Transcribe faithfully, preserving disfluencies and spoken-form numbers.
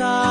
kita.